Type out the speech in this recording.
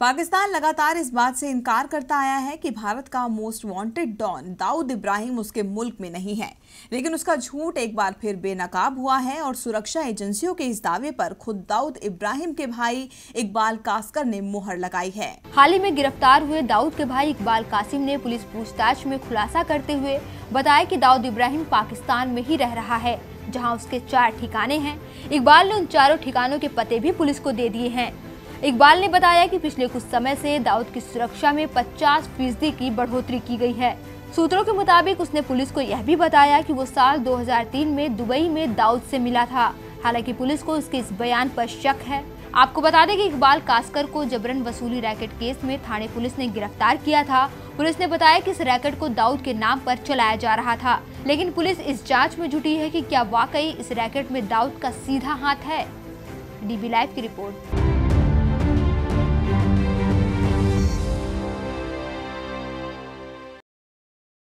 पाकिस्तान लगातार इस बात से इनकार करता आया है कि भारत का most wanted don Dawood Ibrahim उसके मुल्क में नहीं है, लेकिन उसका झूठ एक बार फिर बेनकाब हुआ है और सुरक्षा एजेंसियों के इस दावे पर खुद दाऊद इब्राहिम के भाई इकबाल कास्कर ने मुहर लगाई है। हाल ही में गिरफ्तार हुए दाऊद के भाई इकबाल कासिम ने पुलिस पूछताछ में खुलासा करते हुए बताया कि दाऊद इब्राहिम पाकिस्तान में ही रह रहा है, जहाँ उसके 4 ठिकाने हैं। इकबाल ने उन चारों ठिकानों के पते भी पुलिस को दे दिए हैं। इकबाल ने बताया कि पिछले कुछ समय से दाऊद की सुरक्षा में 50% की बढ़ोतरी की गई है। सूत्रों के मुताबिक उसने पुलिस को यह भी बताया कि वो साल 2003 में दुबई में दाऊद से मिला था। हालांकि पुलिस को उसके इस बयान पर शक है। आपको बता दें कि इकबाल कास्कर को जबरन वसूली रैकेट केस में थाने पुलिस ने गिरफ्तार किया था। पुलिस ने बताया कि इस रैकेट को दाऊद के नाम पर चलाया जा रहा था, लेकिन पुलिस इस जाँच में जुटी है कि क्या वाकई इस रैकेट में दाऊद का सीधा हाथ है। DB Live की रिपोर्ट।